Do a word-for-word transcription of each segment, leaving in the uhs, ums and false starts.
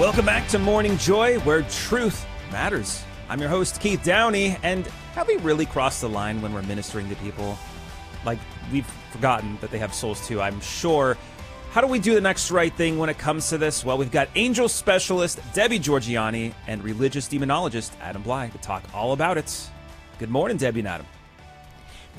Welcome back to Morning Joy, where truth matters. I'm your host, Keith Downey, and have we really crossed the line when we're ministering to people? Like, we've forgotten that they have souls too, I'm sure. How do we do the next right thing when it comes to this? Well, we've got angel specialist Debbie Georgini and religious demonologist Adam Blai to talk all about it. Good morning, Debbie and Adam.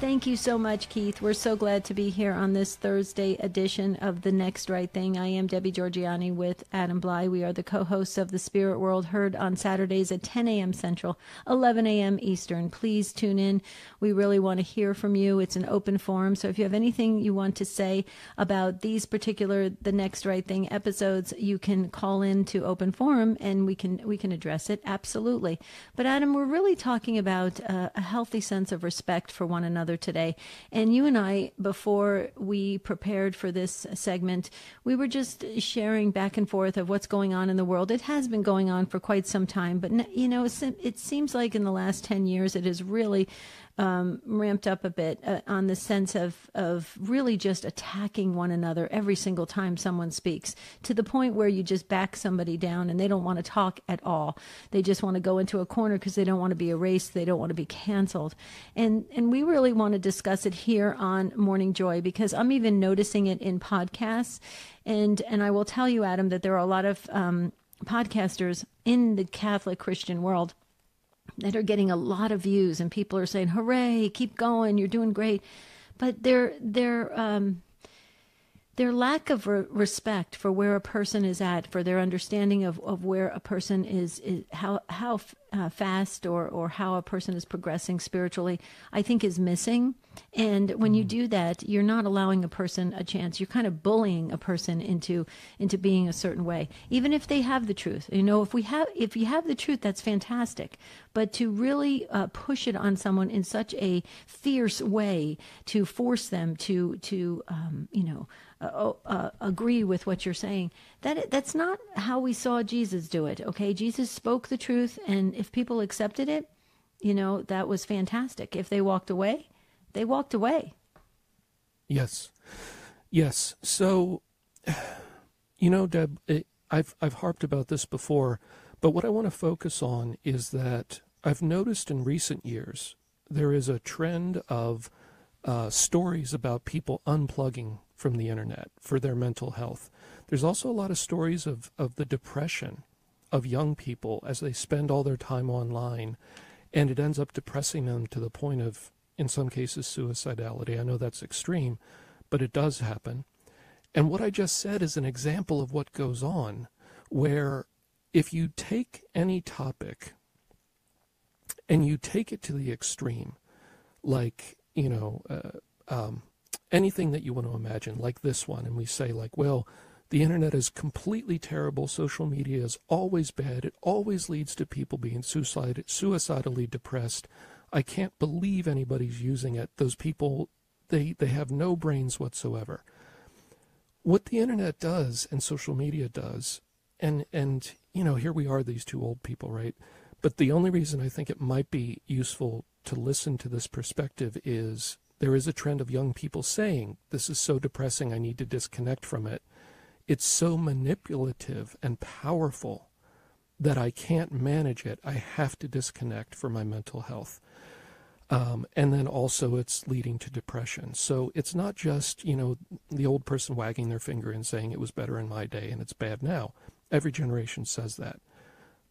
Thank you so much, Keith. We're so glad to be here on this Thursday edition of The Next Right Thing. I am Debbie Georgini with Adam Blai. We are the co-hosts of The Spirit World, heard on Saturdays at ten a m Central, eleven a m Eastern. Please tune in. We really want to hear from you. It's an open forum, so if you have anything you want to say about these particular The Next Right Thing episodes, you can call in to open forum and we can we can address it, absolutely. But Adam, we're really talking about uh, a healthy sense of respect for one another today. And you and I, before we prepared for this segment, we were just sharing back and forth of what's going on in the world. It has been going on for quite some time, but you know, it seems like in the last ten years, it has really um, ramped up a bit uh, on the sense of, of really just attacking one another every single time someone speaks, to the point where you just back somebody down and they don't want to talk at all. They just want to go into a corner because they don't want to be erased. They don't want to be canceled. And, and we really want to discuss it here on Morning Joy, because I'm even noticing it in podcasts. And and I will tell you, Adam, that there are a lot of um, podcasters in the Catholic Christian world that are getting a lot of views, and people are saying, hooray, keep going, you're doing great. But they're, they're, um, their lack of re respect for where a person is at, for their understanding of, of where a person is, is how how f uh, fast or, or how a person is progressing spiritually, I think is missing. And when you do that, you're not allowing a person a chance. You're kind of bullying a person into into being a certain way, even if they have the truth. You know, if we have if you have the truth, that's fantastic. But to really uh, push it on someone in such a fierce way, to force them to to um, you know. Uh, uh, agree with what you're saying, that that's not how we saw Jesus do it. Okay, Jesus spoke the truth, and if people accepted it, you know, that was fantastic. If they walked away, they walked away. Yes, yes. So, you know, Deb, it, I've I've harped about this before, but what I want to focus on is that I've noticed in recent years there is a trend of uh, stories about people unplugging from the internet for their mental health. There's also a lot of stories of, of the depression of young people as they spend all their time online, and it ends up depressing them to the point of, in some cases, suicidality. I know that's extreme, but it does happen. And what I just said is an example of what goes on, where if you take any topic and you take it to the extreme, like, you know, uh, um, anything that you want to imagine, like this one, and we say, like, well, the internet is completely terrible, social media is always bad, it always leads to people being suicide, suicidally depressed, I can't believe anybody's using it, those people, they, they have no brains whatsoever. What the internet does and social media does, and, and you know, here we are, these two old people, right? But the only reason I think it might be useful to listen to this perspective is there is a trend of young people saying, this is so depressing, I need to disconnect from it. It's so manipulative and powerful that I can't manage it. I have to disconnect for my mental health. Um, and then also it's leading to depression. So it's not just, you know, the old person wagging their finger and saying it was better in my day and it's bad now. Every generation says that.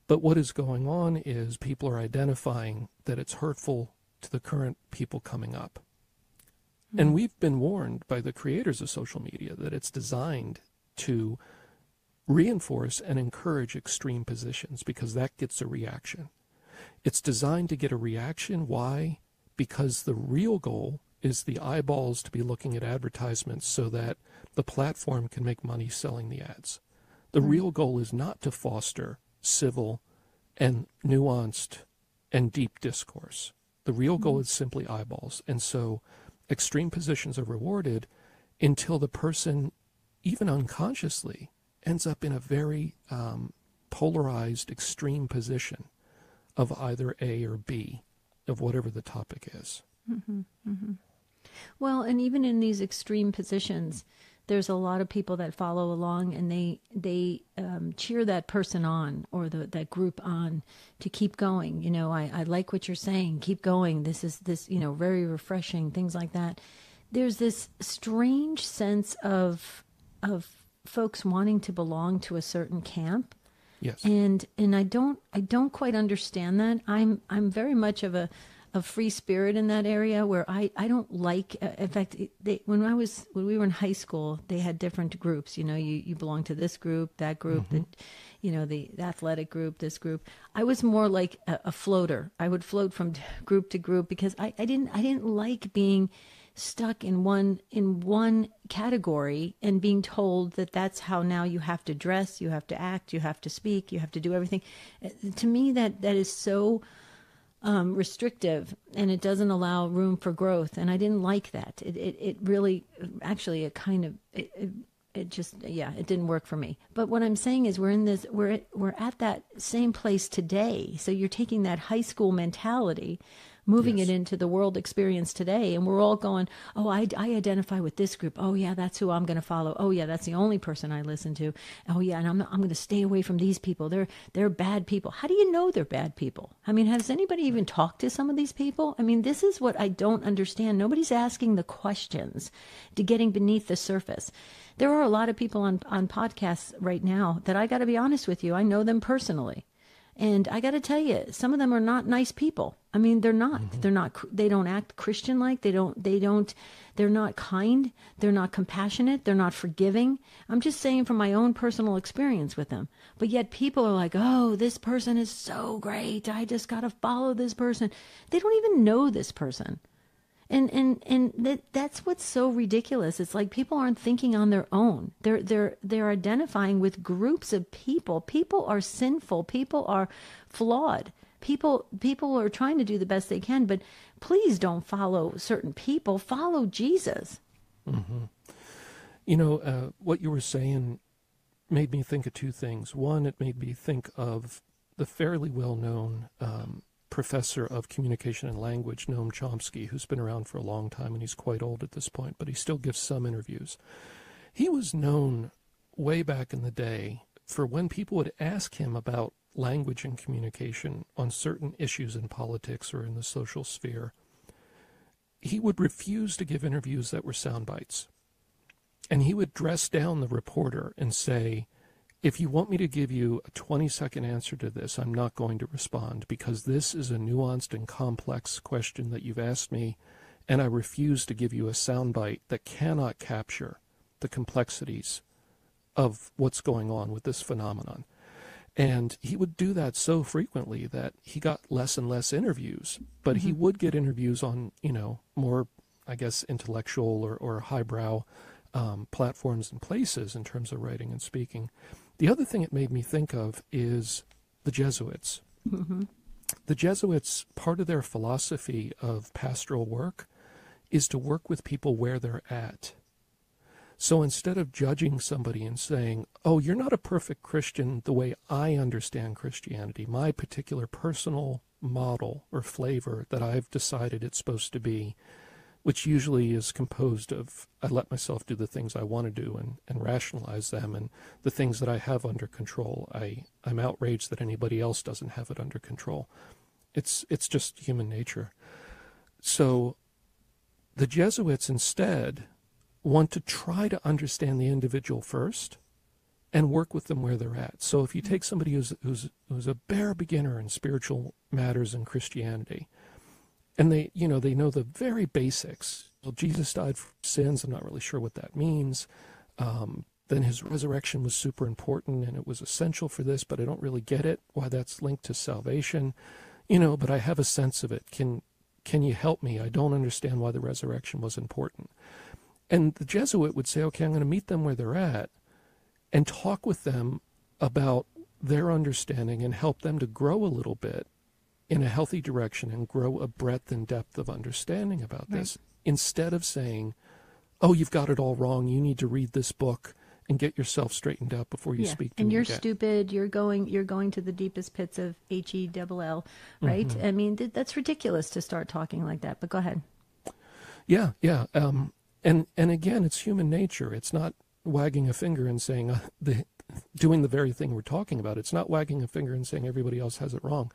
But what is going on is people are identifying that it's hurtful to the current people coming up. And we've been warned by the creators of social media that it's designed to reinforce and encourage extreme positions, because that gets a reaction. It's designed to get a reaction. Why? Because the real goal is the eyeballs to be looking at advertisements so that the platform can make money selling the ads. The real goal is not to foster civil and nuanced and deep discourse. The real goal is simply eyeballs. And so extreme positions are rewarded until the person, even unconsciously, ends up in a very um, polarized, extreme position of either A or B, of whatever the topic is. Mm-hmm, mm-hmm. Well, and even in these extreme positions, there's a lot of people that follow along, and they they um, cheer that person on, or the that group on, to keep going. You know, I, I like what you're saying. Keep going. This is this, you know, very refreshing, things like that. There's this strange sense of of folks wanting to belong to a certain camp. Yes. And and I don't I don't quite understand that. I'm I'm very much of a of free spirit in that area, where I, I don't like, uh, in fact, they, when I was, when we were in high school, they had different groups, you know, you, you belong to this group, that group, mm-hmm. the, you know, the athletic group, this group. I was more like a, a floater. I would float from group to group, because I, I didn't, I didn't like being stuck in one, in one category and being told that that's how now you have to dress, you have to act, you have to speak, you have to do everything. To me, that, that is so, Um, restrictive, and it doesn't allow room for growth. And I didn't like that. It it, it really, actually, it kind of, it, it, it just, yeah, it didn't work for me. But what I'm saying is, we're in this, we're at, we're at that same place today. So you're taking that high school mentality, moving yes. it into the world experience today, and we're all going, oh, I, I identify with this group. Oh yeah, that's who I'm going to follow. Oh yeah, that's the only person I listen to. Oh yeah, and I'm I'm going to stay away from these people. They're they're bad people. How do you know they're bad people? I mean, has anybody even talked to some of these people? I mean, this is what I don't understand. Nobody's asking the questions to getting beneath the surface. There are a lot of people on on podcasts right now that, I got to be honest with you, I know them personally. And I got to tell you, some of them are not nice people. I mean, they're not, mm-hmm. they're not, they don't act Christian-like. They don't, they don't, they're not kind. They're not compassionate. They're not forgiving. I'm just saying from my own personal experience with them. But yet people are like, oh, this person is so great. I just got to follow this person. They don't even know this person. And, and, and that, that's what's so ridiculous. It's like people aren't thinking on their own. They're, they're, they're identifying with groups of people. People are sinful. People are flawed. People, people are trying to do the best they can, but please don't follow certain people. Follow Jesus. Mm-hmm. You know, uh, what you were saying made me think of two things. One, it made me think of the fairly well-known, um, professor of communication and language, Noam Chomsky, who's been around for a long time, and he's quite old at this point, but he still gives some interviews. He was known way back in the day for when people would ask him about language and communication on certain issues in politics or in the social sphere, he would refuse to give interviews that were sound bites. And he would dress down the reporter and say, if you want me to give you a twenty-second answer to this, I'm not going to respond, because this is a nuanced and complex question that you've asked me, and I refuse to give you a soundbite that cannot capture the complexities of what's going on with this phenomenon. And he would do that so frequently that he got less and less interviews, but mm-hmm. he would get interviews on, you know, more, I guess, intellectual or, or highbrow um, platforms and places in terms of writing and speaking. The other thing it made me think of is the Jesuits. Mm-hmm. The Jesuits, part of their philosophy of pastoral work is to work with people where they're at. So instead of judging somebody and saying, oh, you're not a perfect Christian the way I understand Christianity, my particular personal model or flavor that I've decided it's supposed to be, which usually is composed of, I let myself do the things I want to do and, and rationalize them, and the things that I have under control, I, I'm outraged that anybody else doesn't have it under control. It's, it's just human nature. So the Jesuits instead want to try to understand the individual first and work with them where they're at. So if you take somebody who's, who's, who's a bare beginner in spiritual matters in Christianity, and they, you know, they know the very basics. Well, Jesus died for sins. I'm not really sure what that means. Um, then his resurrection was super important, and it was essential for this, but I don't really get it, why that's linked to salvation. You know, but I have a sense of it. Can, can you help me? I don't understand why the resurrection was important. And the Jesuit would say, okay, I'm going to meet them where they're at and talk with them about their understanding and help them to grow a little bit in a healthy direction and grow a breadth and depth of understanding about right. this, instead of saying, oh, you've got it all wrong, you need to read this book and get yourself straightened out before you yeah. speak to and me you're again. Stupid, you're going you're going to the deepest pits of H E L L, right? Mm-hmm. I mean, th that's ridiculous to start talking like that, but go ahead. Yeah, yeah. Um, and, and again, it's human nature. It's not wagging a finger and saying, uh, the, doing the very thing we're talking about. It's not wagging a finger and saying everybody else has it wrong.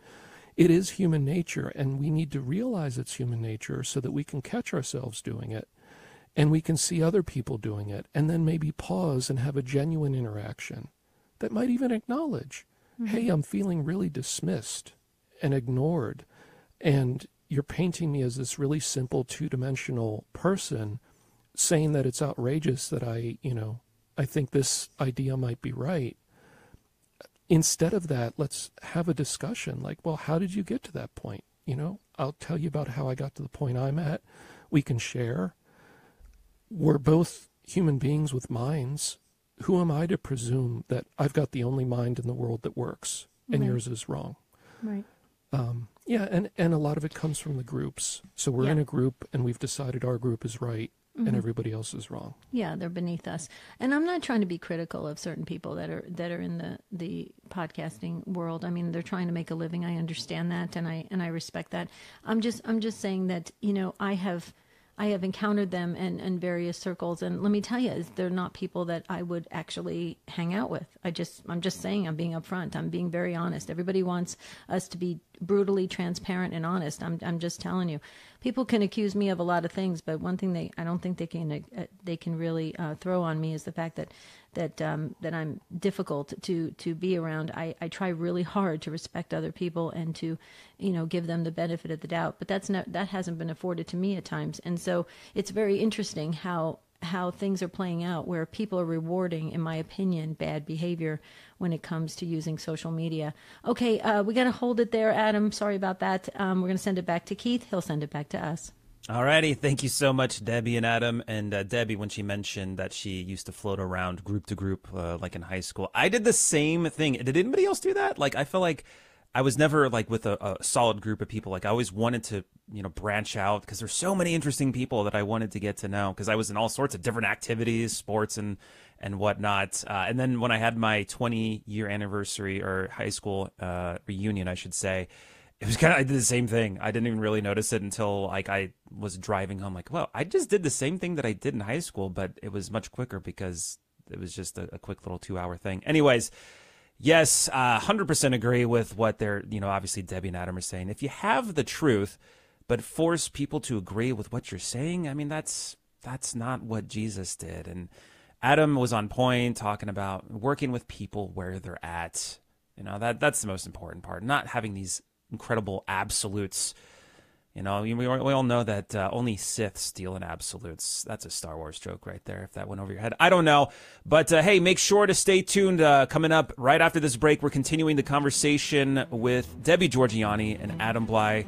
It is human nature, and we need to realize it's human nature so that we can catch ourselves doing it, and we can see other people doing it, and then maybe pause and have a genuine interaction that might even acknowledge, mm-hmm. hey, I'm feeling really dismissed and ignored, and you're painting me as this really simple two-dimensional person saying that it's outrageous that I, you know, I think this idea might be right. Instead of that, let's have a discussion like, well, how did you get to that point? You know, I'll tell you about how I got to the point I'm at. We can share. We're both human beings with minds. Who am I to presume that I've got the only mind in the world that works and right. yours is wrong? Right. Um, yeah, and, and a lot of it comes from the groups. So we're yeah. in a group and we've decided our group is right. Mm-hmm. And everybody else is wrong. Yeah, they're beneath us. And I'm not trying to be critical of certain people that are that are in the, the podcasting world. I mean, they're trying to make a living. I understand that, and I and I respect that. I'm just I'm just saying that, you know, I have I have encountered them in, in various circles, and let me tell you, they're not people that I would actually hang out with. I just I'm just saying I'm being upfront. I'm being very honest. Everybody wants us to be brutally transparent and honest. I'm I'm just telling you. People can accuse me of a lot of things, but one thing they I don't think they can uh, they can really uh, throw on me is the fact that that um, that I'm difficult to to be around. I, I try really hard to respect other people and to, you know, give them the benefit of the doubt. But that's not that hasn't been afforded to me at times, and so it's very interesting how. how things are playing out, where people are rewarding, in my opinion, bad behavior when it comes to using social media. Okay, uh, we got to hold it there, Adam. Sorry about that. Um, we're going to send it back to Keith. He'll send it back to us. All righty. Thank you so much, Debbie and Adam. And uh, Debbie, when she mentioned that she used to float around group to group, uh, like in high school, I did the same thing. Did anybody else do that? Like, I feel like I was never like with a, a solid group of people. Like, I always wanted to, you know, branch out because there's so many interesting people that I wanted to get to know, because I was in all sorts of different activities, sports and and whatnot. Uh, and then when I had my twenty year anniversary, or high school uh, reunion, I should say, it was kind of I did the same thing. I didn't even really notice it until like I was driving home. Like, well, I just did the same thing that I did in high school, but it was much quicker because it was just a, a quick little two hour thing. Anyways. Yes, uh, one hundred percent agree with what they're, you know, obviously Debbie and Adam are saying. If you have the truth, but force people to agree with what you're saying, I mean, that's that's not what Jesus did. And Adam was on point talking about working with people where they're at. You know, that that's the most important part, not having these incredible absolutes. You know, we, we all know that uh, only Sith steal in absolutes. That's a Star Wars joke right there, if that went over your head. I don't know. But, uh, hey, make sure to stay tuned. Uh, coming up right after this break, we're continuing the conversation with Debbie Georgini and Adam Blai,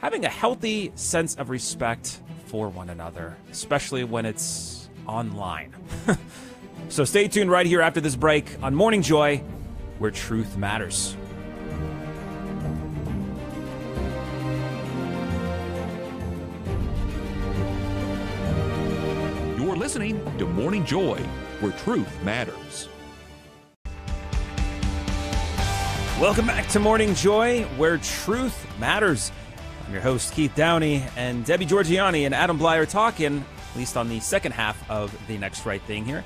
having a healthy sense of respect for one another, especially when it's online. So stay tuned right here after this break on Morning Joy, where truth matters. Listening to Morning Joy, where truth matters. Welcome back to Morning Joy, where truth matters. I'm your host, Keith Downey, and Debbie Georgini and Adam Blai are talking, at least on the second half of The Next Right Thing here,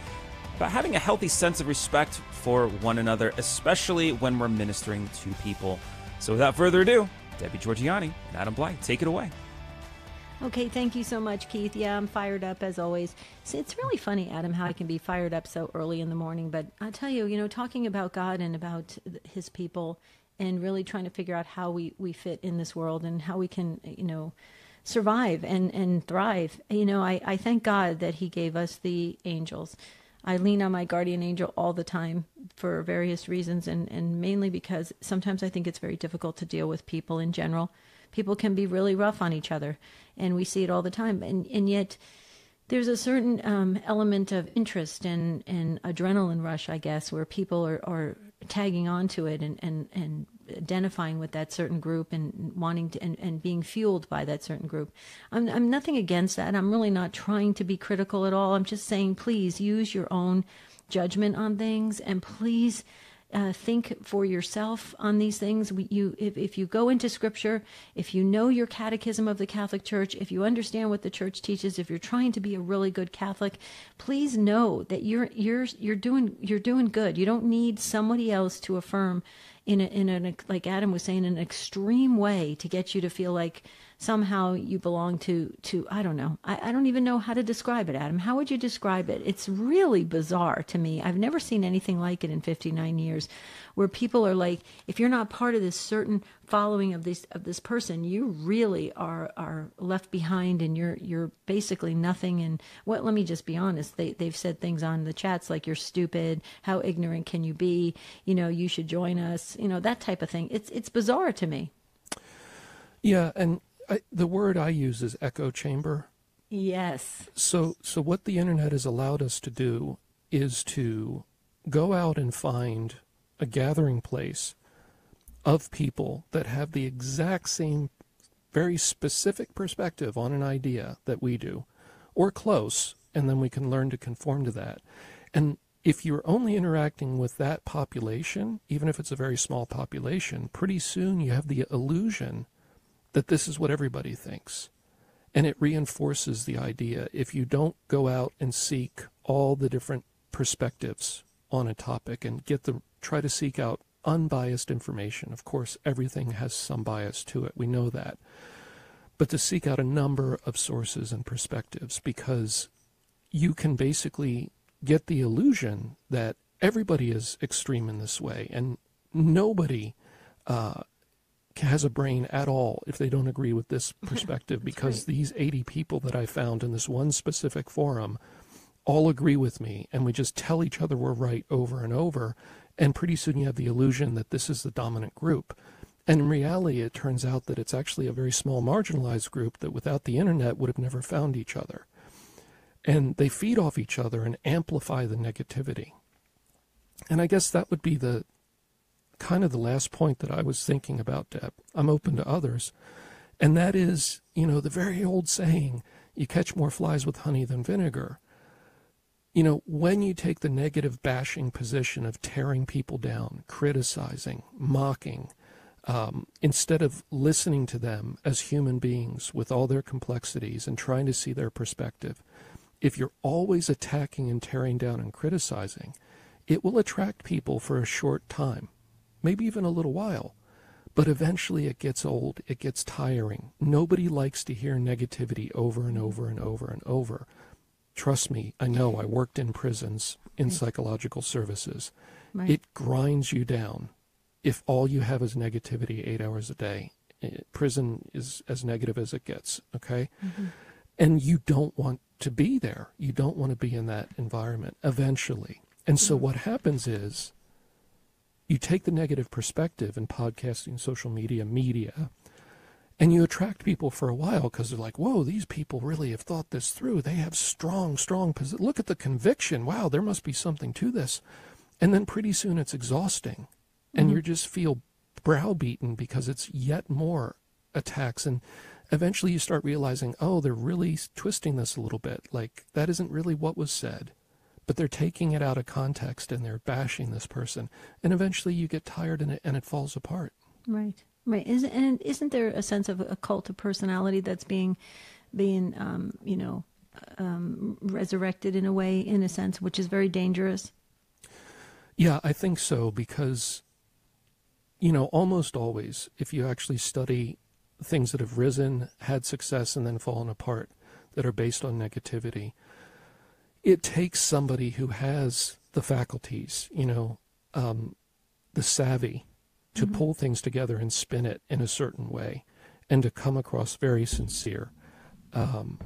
about having a healthy sense of respect for one another, especially when we're ministering to people. So without further ado, Debbie Georgini and Adam Blai, take it away. Okay, thank you so much, Keith. Yeah, I'm fired up as always. It's, it's really funny, Adam, how I can be fired up so early in the morning. But I tell you, you know, talking about God and about his people and really trying to figure out how we, we fit in this world and how we can, you know, survive and, and thrive. You know, I, I thank God that he gave us the angels. I lean on my guardian angel all the time for various reasons, and, and mainly because sometimes I think it's very difficult to deal with people in general. People can be really rough on each other, and we see it all the time. And and yet there's a certain um, element of interest and, and adrenaline rush, I guess, where people are, are tagging onto it and, and, and identifying with that certain group and wanting to, and, and being fueled by that certain group. I'm, I'm nothing against that. I'm really not trying to be critical at all. I'm just saying, please use your own judgment on things, and please uh, think for yourself on these things. We, you, if, if you go into Scripture, if you know your Catechism of the Catholic Church, if you understand what the Church teaches, if you're trying to be a really good Catholic, please know that you're you're you're doing you're doing good. You don't need somebody else to affirm in a, in a, like Adam was saying, in an extreme way to get you to feel like somehow you belong to, to I don't know. I, I don't even know how to describe it, Adam. How would you describe it? It's really bizarre to me. I've never seen anything like it in fifty-nine years, where people are like, if you're not part of this certain following of this of this person, you really are are left behind, and you're you're basically nothing. And what? Let me just be honest. They they've said things on the chats like, you're stupid. How ignorant can you be? You know, you should join us. You know, that type of thing. It's it's bizarre to me. Yeah, and. I, the word I use is echo chamber. Yes. So, so what the internet has allowed us to do is to go out and find a gathering place of people that have the exact same, very specific perspective on an idea that we do, or close, and then we can learn to conform to that. And if you're only interacting with that population, even if it's a very small population, pretty soon you have the illusion that this is what everybody thinks. And it reinforces the idea if you don't go out and seek all the different perspectives on a topic and get the try to seek out unbiased information. Of course, everything has some bias to it. We know that. But to seek out a number of sources and perspectives, because you can basically get the illusion that everybody is extreme in this way, and nobody uh, has a brain at all if they don't agree with this perspective, because right. These eighty people that I found in this one specific forum all agree with me, and we just tell each other we're right over and over, and pretty soon you have the illusion that this is the dominant group. And in reality, it turns out that it's actually a very small marginalized group that without the internet would have never found each other. And they feed off each other and amplify the negativity. And I guess that would be the kind of the last point that I was thinking about, Deb. I'm open to others. And that is, you know, the very old saying, you catch more flies with honey than vinegar. You know, when you take the negative bashing position of tearing people down, criticizing, mocking, um, instead of listening to them as human beings with all their complexities and trying to see their perspective, if you're always attacking and tearing down and criticizing, it will attract people for a short time. Maybe even a little while, but eventually it gets old, it gets tiring. Nobody likes to hear negativity over and over and over and over. Trust me, I know, I worked in prisons, in right. psychological services. Right. It grinds you down if all you have is negativity eight hours a day. It, prison is as negative as it gets, okay? Mm-hmm. And you don't want to be there. You don't want to be in that environment eventually. And so mm-hmm. what happens is, you take the negative perspective in podcasting, social media, media, and you attract people for a while because they're like, whoa, these people really have thought this through. They have strong, strong, posi- look at the conviction. Wow, there must be something to this. And then pretty soon it's exhausting, and mm-hmm. you just feel browbeaten because it's yet more attacks. And eventually you start realizing, oh, they're really twisting this a little bit. Like, that isn't really what was said. But they're taking it out of context and they're bashing this person. And eventually you get tired and it, and it falls apart. Right. Right. Isn't, and isn't there a sense of a cult of personality that's being, being um, you know, um, resurrected in a way, in a sense, which is very dangerous? Yeah, I think so. Because, you know, almost always, if you actually study things that have risen, had success, and then fallen apart, that are based on negativity, it takes somebody who has the faculties, you know, um, the savvy to mm-hmm. pull things together and spin it in a certain way, and to come across very sincere, um,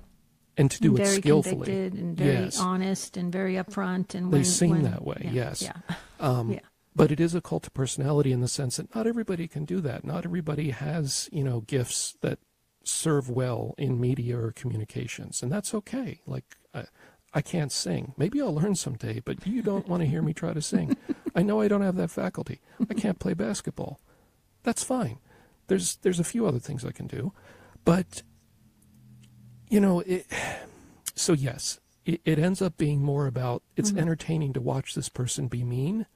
and to do and it skillfully. Very convicted and very yes. honest and very upfront. And when, they seem when, that way, yeah, yes. Yeah. Um, yeah. But it is a cult of personality in the sense that not everybody can do that. Not everybody has, you know, gifts that serve well in media or communications, and that's okay. Like, I, I can't sing. Maybe I'll learn someday, but you don't want to hear me try to sing. I know I don't have that faculty. I can't play basketball. That's fine. There's there's a few other things I can do. But, you know, it, so yes, it, it ends up being more about it's mm-hmm. entertaining to watch this person be mean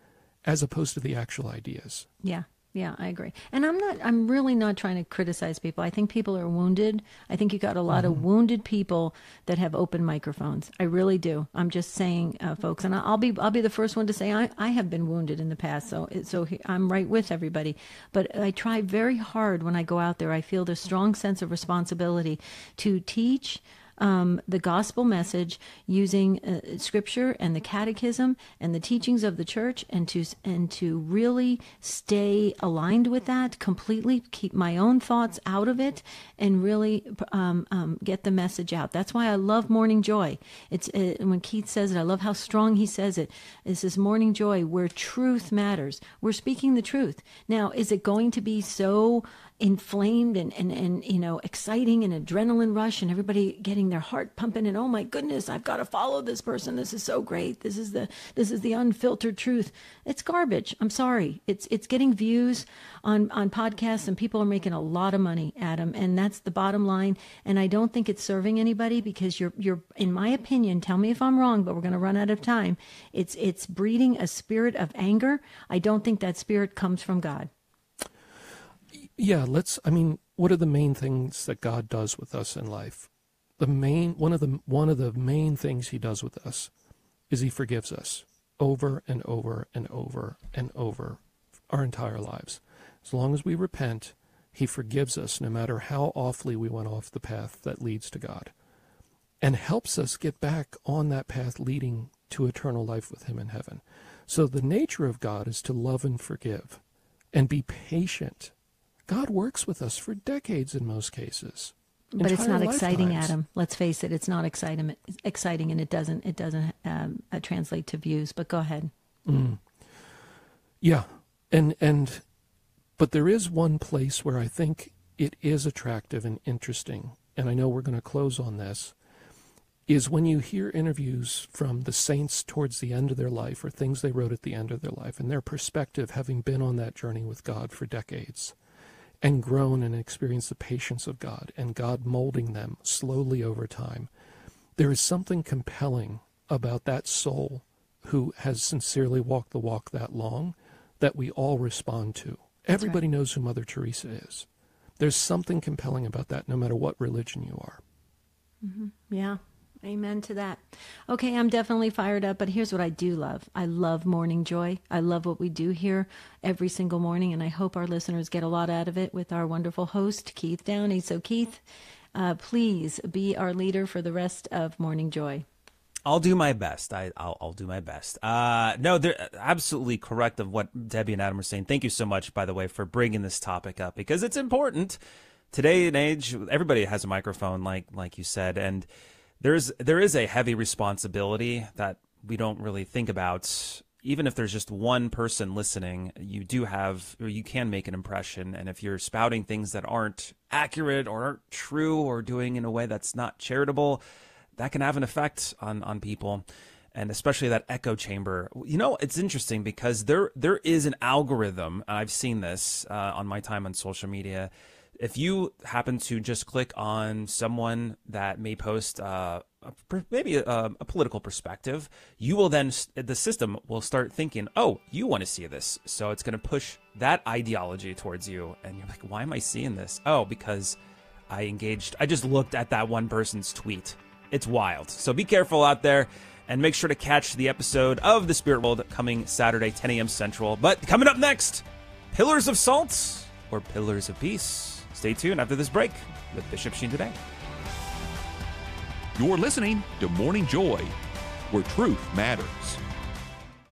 as opposed to the actual ideas. Yeah. Yeah, I agree. And I'm not, I'm really not trying to criticize people. I think people are wounded. I think you got a lot mm-hmm. of wounded people that have open microphones. I really do. I'm just saying, uh, folks, and I'll be, I'll be the first one to say I, I have been wounded in the past. So, so I'm right with everybody, but I try very hard when I go out there. I feel this strong sense of responsibility to teach Um, the gospel message using uh, scripture and the catechism and the teachings of the church, and to and to really stay aligned with that completely, keep my own thoughts out of it, and really um, um, get the message out. That's why I love Morning Joy. It's uh, when Keith says it, I love how strong he says it. This is Morning Joy, where truth matters. We're speaking the truth. Now, is it going to be so inflamed and, and, and, you know, exciting and adrenaline rush and everybody getting their heart pumping and, oh my goodness, I've got to follow this person. This is so great. This is the, this is the unfiltered truth. It's garbage. I'm sorry. It's, it's getting views on, on podcasts, and people are making a lot of money, Adam. And that's the bottom line. And I don't think it's serving anybody, because you're, you're, in my opinion, tell me if I'm wrong, but we're going to run out of time. It's, it's breeding a spirit of anger. I don't think that spirit comes from God. Yeah, let's, I mean, what are the main things that God does with us in life? The main, one of the, one of the main things he does with us is he forgives us over and over and over and over our entire lives. As long as we repent, he forgives us no matter how awfully we went off the path that leads to God, and helps us get back on that path leading to eternal life with him in heaven. So the nature of God is to love and forgive and be patient. God works with us for decades in most cases. But it's not exciting, Adam. Let's face it; it's not exciting, exciting, and it doesn't it doesn't um, uh, translate to views. But go ahead. Mm. Yeah, and and but there is one place where I think it is attractive and interesting, and I know we're going to close on this, is when you hear interviews from the saints towards the end of their life, or things they wrote at the end of their life, and their perspective, having been on that journey with God for decades, and grown and experienced the patience of God and God molding them slowly over time. There is something compelling about that soul who has sincerely walked the walk that long that we all respond to. That's Everybody right. knows who Mother Teresa is. There's something compelling about that, no matter what religion you are. Mm-hmm. Yeah. Amen to that. Okay, I'm definitely fired up, but here's what I do love. I love Morning Joy. I love what we do here every single morning, and I hope our listeners get a lot out of it with our wonderful host, Keith Downey. So, Keith, uh, please be our leader for the rest of Morning Joy. I'll do my best. I, I'll, I'll do my best. Uh, no, they're absolutely correct of what Debbie and Adam are saying. Thank you so much, by the way, for bringing this topic up, because it's important. Today and age, everybody has a microphone, like like you said, and There's there is a heavy responsibility that we don't really think about. Even if there's just one person listening, you do have, or you can make an impression. And if you're spouting things that aren't accurate or aren't true, or doing in a way that's not charitable, that can have an effect on on people, and especially that echo chamber. You know, it's interesting because there there is an algorithm. And I've seen this uh, on my time on social media. If you happen to just click on someone that may post uh, a, maybe a, a political perspective, you will then, the system will start thinking, oh, you want to see this. So it's going to push that ideology towards you. And you're like, why am I seeing this? Oh, because I engaged. I just looked at that one person's tweet. It's wild. So be careful out there, and make sure to catch the episode of The Spirit World coming Saturday, ten a m Central. But coming up next, Pillars of Salt or Pillars of Peace? Stay tuned after this break with Bishop Sheen Today. You're listening to Morning Joy, where truth matters.